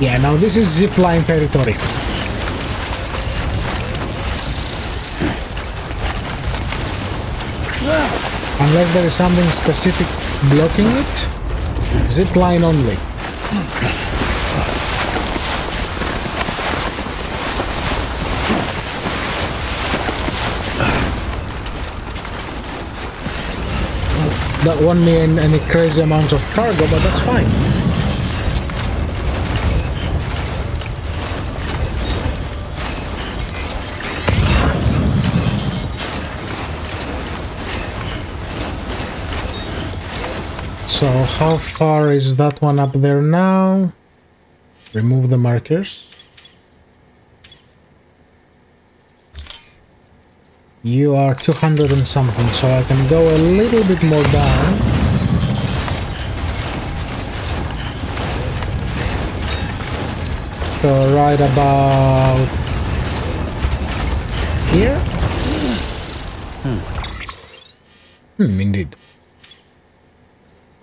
Yeah, now this is zipline territory. Unless there is something specific blocking it, zipline only. That won't mean any crazy amount of cargo, but that's fine. So how far is that one up there now? Remove the markers. You are 200 and something, so I can go a little bit more down. So right about here? Indeed.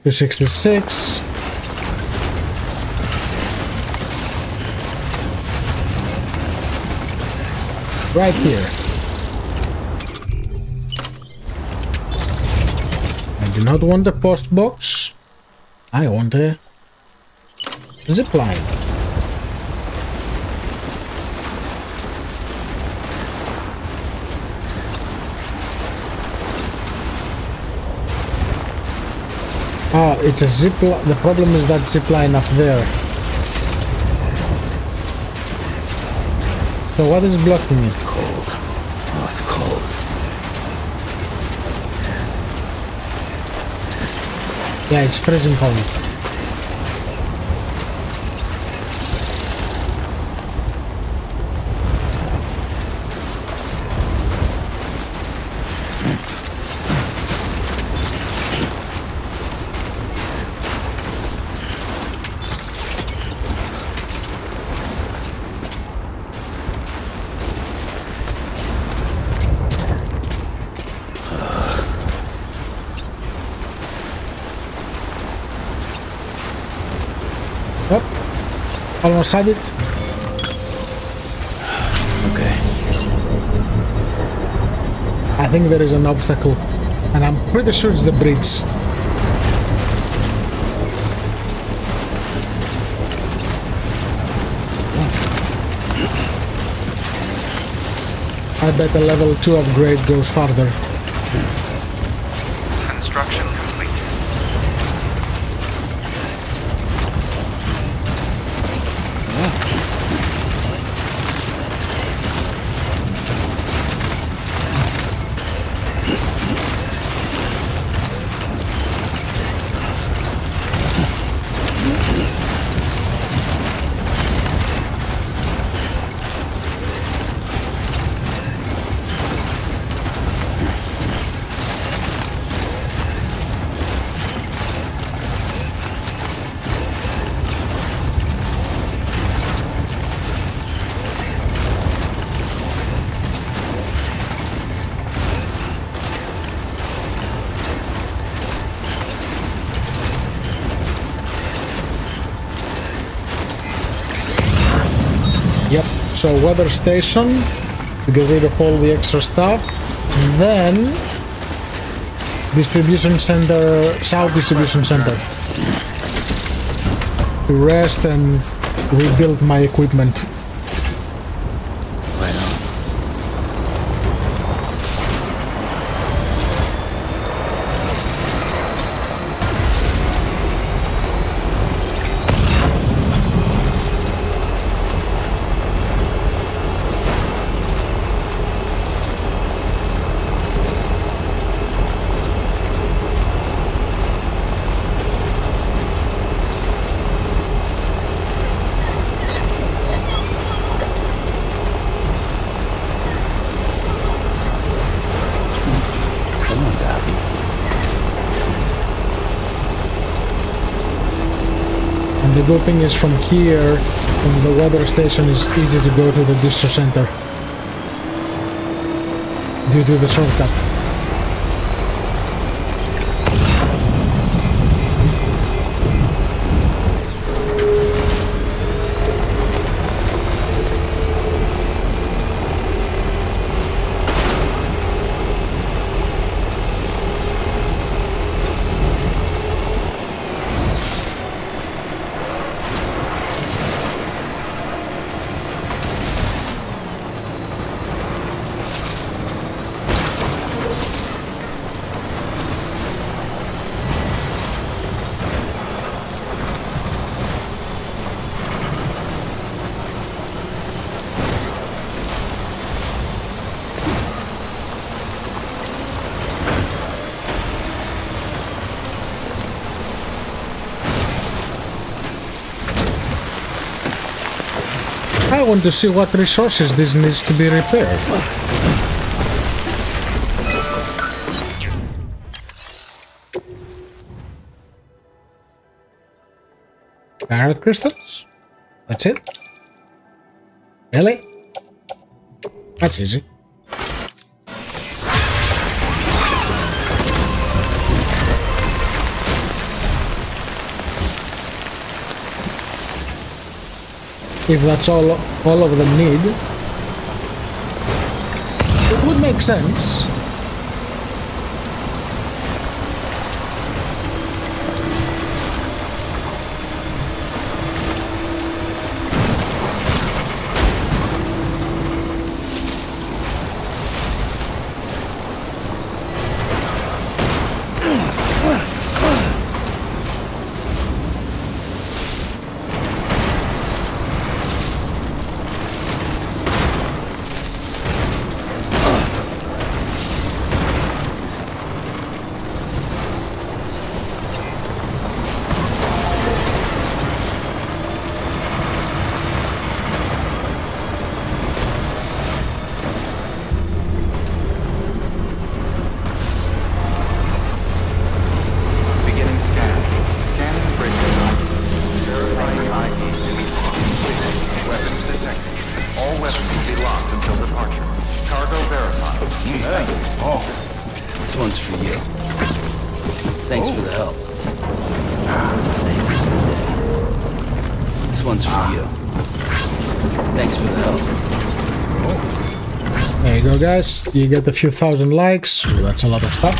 266. Right here. I do not want a post box. I want a zip line. Oh, it's a zip line. The problem is that zip line up there. So what is blocking it? Cold. Oh, it's cold. Yeah, it's freezing cold. Almost had it. Okay. I think there is an obstacle, and I'm pretty sure it's the bridge. I bet a level 2 upgrade goes farther. Construction complete. So weather station, to get rid of all the extra stuff, and then distribution center, south distribution center, to rest and rebuild my equipment. The good thing is from here, from the weather station, is easy to go to the district center due to the shortcut. I want to see what resources this needs to be repaired. Barrel crystals? That's it? Really? That's easy. If that's all of them need, it would make sense. Thanks for the help. Thanks. This one's for you. Thanks for the help. There you go, guys. You get a few thousand likes. Ooh, that's a lot of stuff.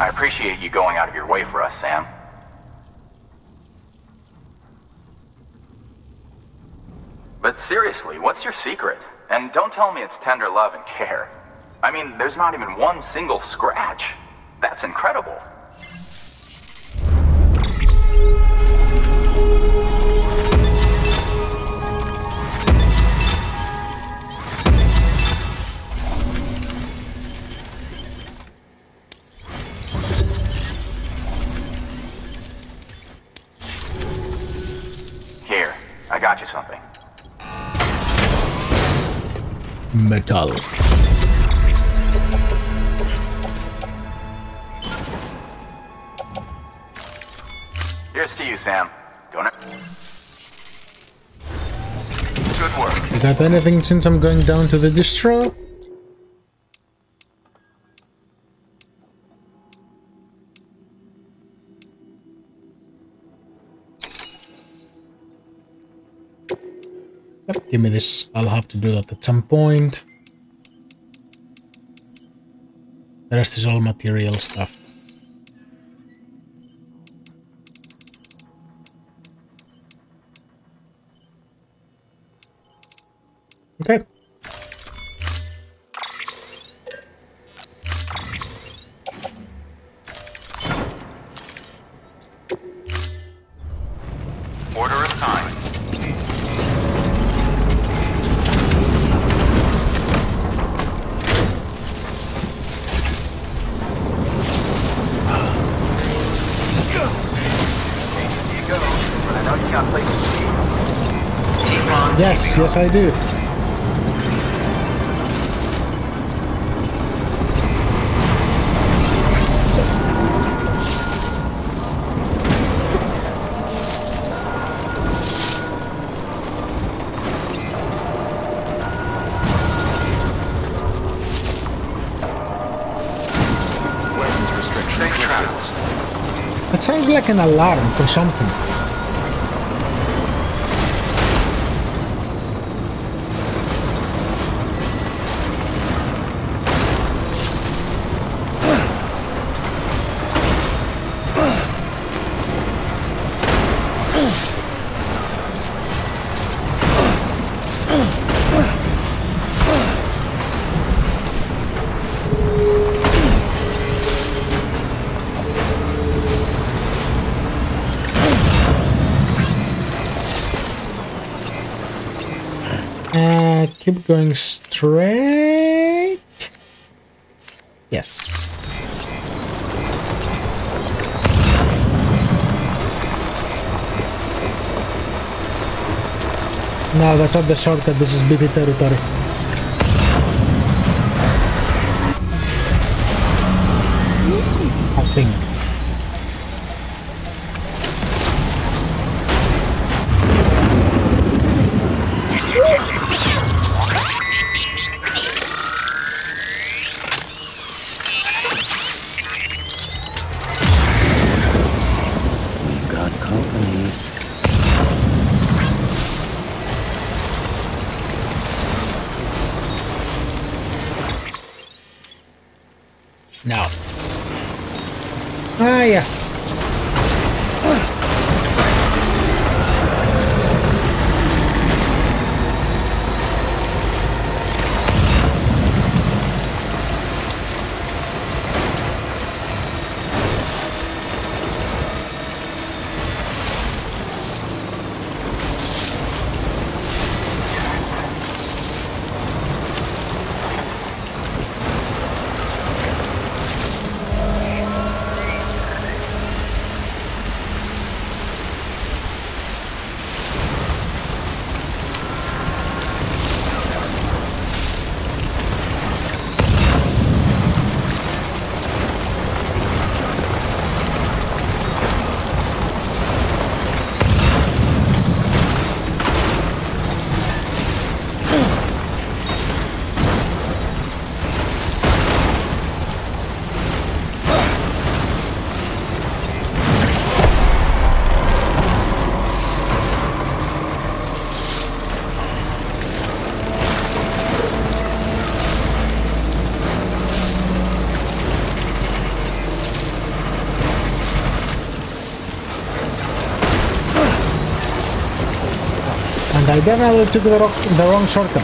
I appreciate you going out of your way for us, Sam. But seriously, what's your secret? And don't tell me it's tender love and care. I mean, there's not even one single scratch. That's incredible. Here, I got you something. Metal. Here's to you, Sam. Don't it? Good work. You got anything since I'm going down to the distro? Give me this. I'll have to do that at some point. The rest is all material stuff. Okay. Yes, yes I do. That sounds like an alarm for something. Keep going straight. Yes. No, that's not the shortcut. This is BT territory. I think. No. Ah, yeah. I definitely took the wrong shortcut.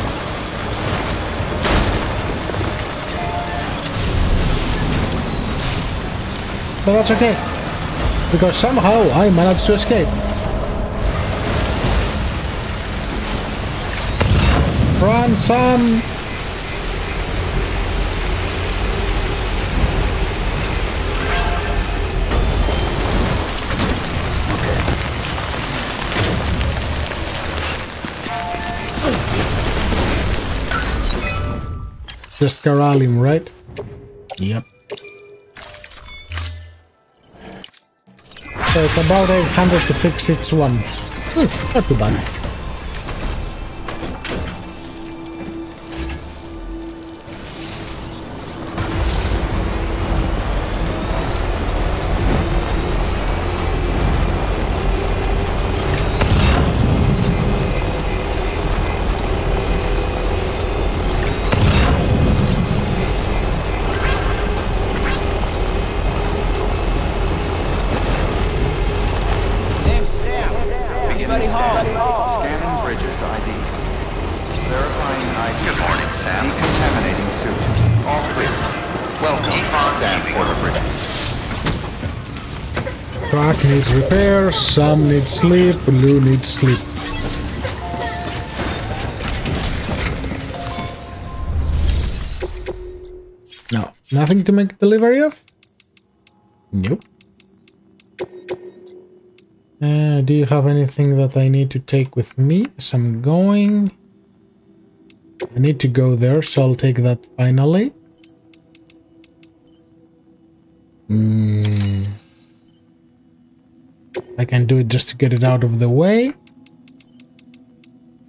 But that's okay, because somehow I managed to escape. Run, son! Just corral him, right? Yep. So it's about 800 to fix each one. Not too bad. Needs repairs, Sam needs sleep, Lou needs sleep. No, nothing to make delivery of? Nope. Do you have anything that I need to take with me? So I'm going... I need to go there, so I'll take that finally. I can do it just to get it out of the way.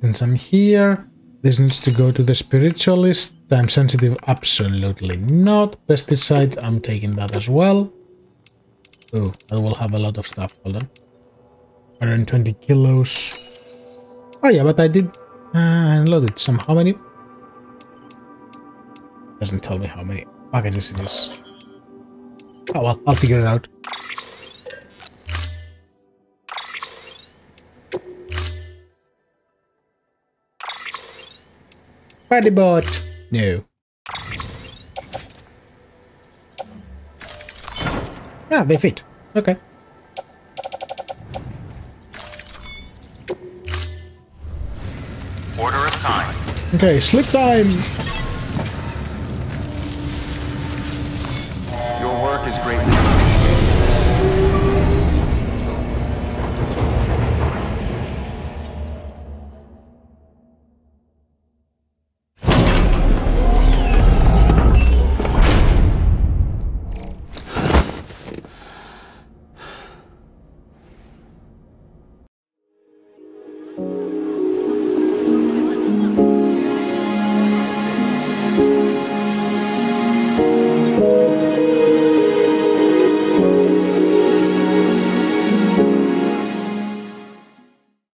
Since I'm here, this needs to go to the spiritualist. Time sensitive, absolutely not. Pesticides, I'm taking that as well. Oh, I will have a lot of stuff. Hold on. 120 kilos. Oh yeah, but I did unload it. Some how many? Doesn't tell me how many packages it is. Oh well, I'll figure it out. Bodybot. No. Ah, they fit. Okay. Order assigned. Okay, sleep time. Your work is great.